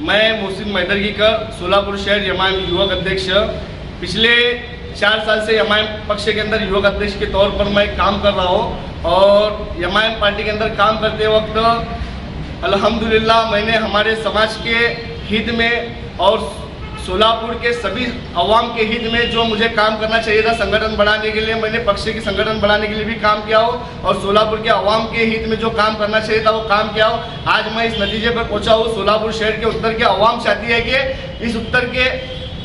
मैं मोहसिन महदर्गी का सोलापुर शहर एमआईएम युवक अध्यक्ष, पिछले 4 साल से एमआईएम पक्ष के अंदर युवक अध्यक्ष के तौर पर मैं काम कर रहा हूँ और एमआईएम पार्टी के अंदर काम करते वक्त अल्हम्दुलिल्लाह मैंने हमारे समाज के हित में और सोलापुर के सभी अवाम के हित में जो मुझे काम करना चाहिए था संगठन बढ़ाने के लिए, मैंने पक्ष के संगठन बढ़ाने के लिए भी काम किया हो और सोलापुर के अवाम के हित में जो काम करना चाहिए था वो काम किया हो। आज मैं इस नतीजे पर पहुंचा हूँ। सोलापुर शहर के उत्तर के अवाम चाहती है कि इस उत्तर के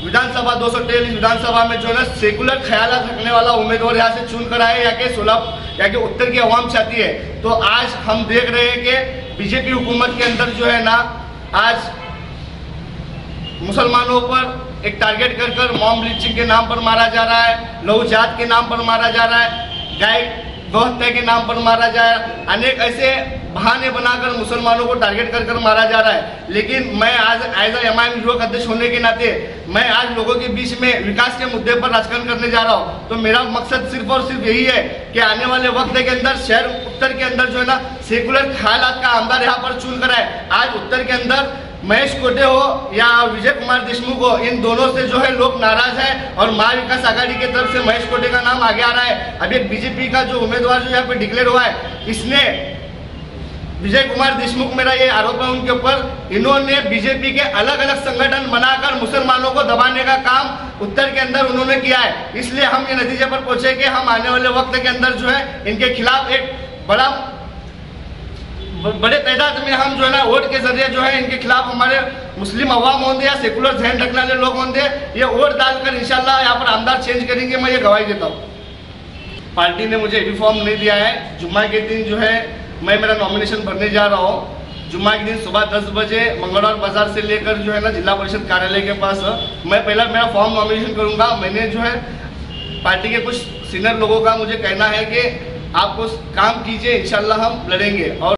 विधानसभा 223 विधानसभा में जो है सेकुलर ख्याल रखने वाला उम्मीदवार यहाँ से चुनकर आए या कि उत्तर की अवाम चाहती है। तो आज हम देख रहे हैं कि बीजेपी हुकूमत के अंदर जो है ना आज मुसलमानों पर एक टारगेट कर मॉम लिंचिंग के नाम पर मारा जा रहा है, लहू जात के नाम पर मारा जा रहा है, गाय गौहत्या के नाम पर मारा जा रहा है, अनेक ऐसे बहाने बनाकर मुसलमानों को टारगेट कर मारा जा रहा है। लेकिन मैं आज एज एमआईएम युवक अध्यक्ष होने के नाते मैं आज लोगों के बीच में विकास के मुद्दे पर राजकारण करने जा रहा हूँ। तो मेरा मकसद सिर्फ और सिर्फ यही है कि आने वाले वक्त के अंदर शहर उत्तर के अंदर जो है ना सेकुलर ख्यालात का आमदार यहाँ पर चुन कर आए। आज उत्तर के अंदर महेश कोटे हो या विजय कुमार देशमुख हो, इन दोनों से जो है लोग नाराज है और महाविकास आघाड़ी की तरफ से महेश कोटे का नाम आगे आ रहा है। अभी बीजेपी का जो उम्मीदवार जो यहाँ पे डिक्लेयर हुआ है, इसने विजय कुमार देशमुख, मेरा ये आरोप है उनके ऊपर, इन्होंने बीजेपी के अलग अलग संगठन बनाकर मुसलमानों को दबाने का काम उत्तर के अंदर उन्होंने किया है। इसलिए हम ये नतीजे पर पहुंचे कि हम आने वाले वक्त के अंदर जो है इनके खिलाफ एक बड़े तादाद में हम जो है ना वोट के जरिए जो है इनके खिलाफ हमारे मुस्लिम अवाम होंगे या सेकुलर जहन रखने वाले लोग होंगे, ये वोट डालकर इंशाल्लाह यहाँ पर आमदार चेंज करेंगे, मैं ये गवाही देता हूँ। पार्टी ने मुझे यूनिफॉर्म नहीं दिया है। जुम्मा के दिन जो है मैं मेरा नॉमिनेशन भरने जा रहा हूँ। जुम्मा के दिन सुबह 10 बजे मंगलवार बाजार से लेकर जो है ना जिला परिषद कार्यालय के पास मैं पहला मेरा फॉर्म नॉमिनेशन करूँगा। मैंने जो है पार्टी के कुछ सीनियर लोगों का मुझे कहना है कि आप कुछ काम कीजिए, इंशाल्लाह हम लड़ेंगे और